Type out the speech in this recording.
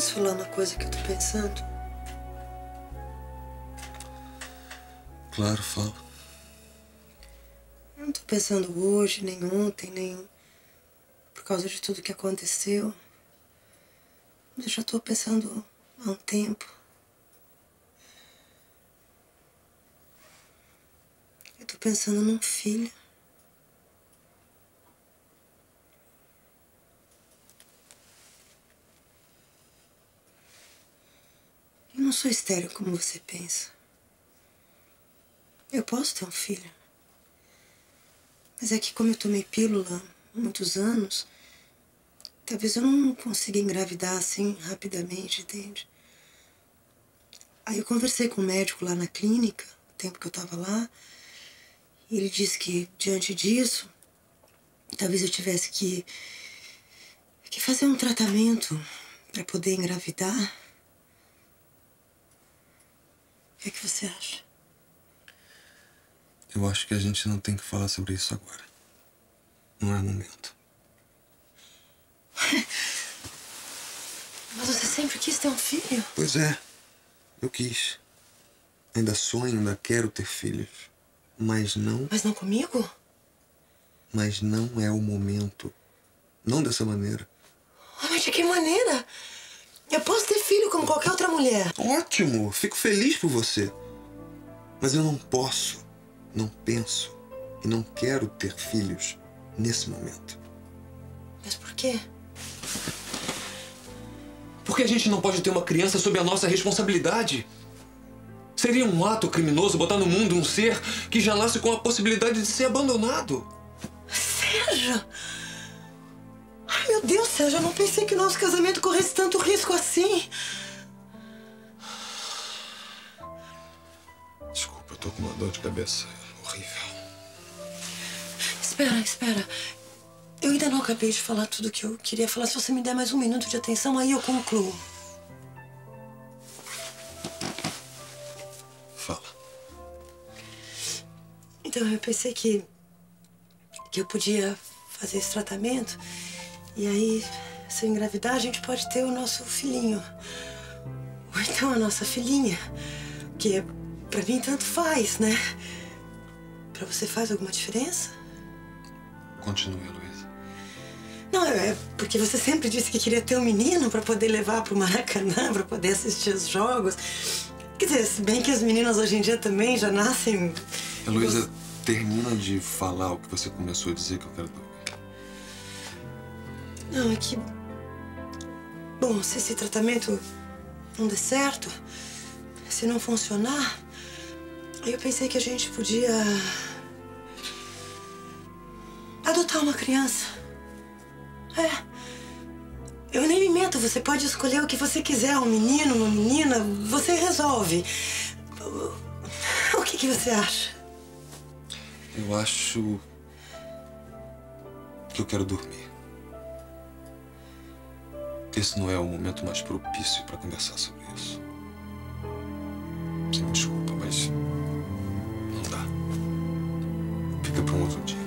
Posso falar uma coisa que eu tô pensando? Claro, fala. Eu não tô pensando hoje, nem ontem, nem por causa de tudo que aconteceu. Mas eu já tô pensando há um tempo. Eu tô pensando num filho. Eu não sou estéril como você pensa. Eu posso ter um filho. Mas é que como eu tomei pílula há muitos anos, talvez eu não consiga engravidar assim rapidamente, entende? Aí eu conversei com um médico lá na clínica, o tempo que eu tava lá, e ele disse que, diante disso, talvez eu tivesse que fazer um tratamento pra poder engravidar. O que é que você acha? Eu acho que a gente não tem que falar sobre isso agora. Não é o momento. Mas você sempre quis ter um filho? Pois é. Eu quis. Ainda sonho, ainda quero ter filhos. Mas não... Mas não comigo? Mas não é o momento. Não dessa maneira. Oh, mas de que maneira? Eu posso ter filho como qualquer outra mulher. Ótimo. Fico feliz por você. Mas eu não posso. Não penso e não quero ter filhos nesse momento. Mas por quê? Porque a gente não pode ter uma criança sob a nossa responsabilidade. Seria um ato criminoso botar no mundo um ser que já nasce com a possibilidade de ser abandonado. Sérgio! Ai, meu Deus, Sérgio, eu não pensei que o nosso casamento corresse tanto risco assim. Desculpa, eu tô com uma dor de cabeça horrível. Espera, espera. Eu ainda não acabei de falar tudo o que eu queria falar. Se você me der mais um minuto de atenção, aí eu concluo. Fala. Então, eu pensei que eu podia fazer esse tratamento. E aí, se eu engravidar, a gente pode ter o nosso filhinho. Ou então a nossa filhinha. Que pra mim tanto faz, né? Pra você faz alguma diferença? Continue, Heloísa. Não, é porque você sempre disse que queria ter um menino pra poder levar pro Maracanã, pra poder assistir os jogos. Quer dizer, se bem que as meninas hoje em dia também já nascem... Heloísa, termina de falar o que você começou a dizer que eu quero ouvir. Não, é que... Bom, se esse tratamento não der certo, se não funcionar, aí eu pensei que a gente podia... adotar uma criança. É. Eu nem me meto, você pode escolher o que você quiser, um menino, uma menina, você resolve. O que você acha? Eu acho... que eu quero dormir. Esse não é o momento mais propício para conversar sobre isso. Você me desculpa, mas... não dá. Fica para um outro dia.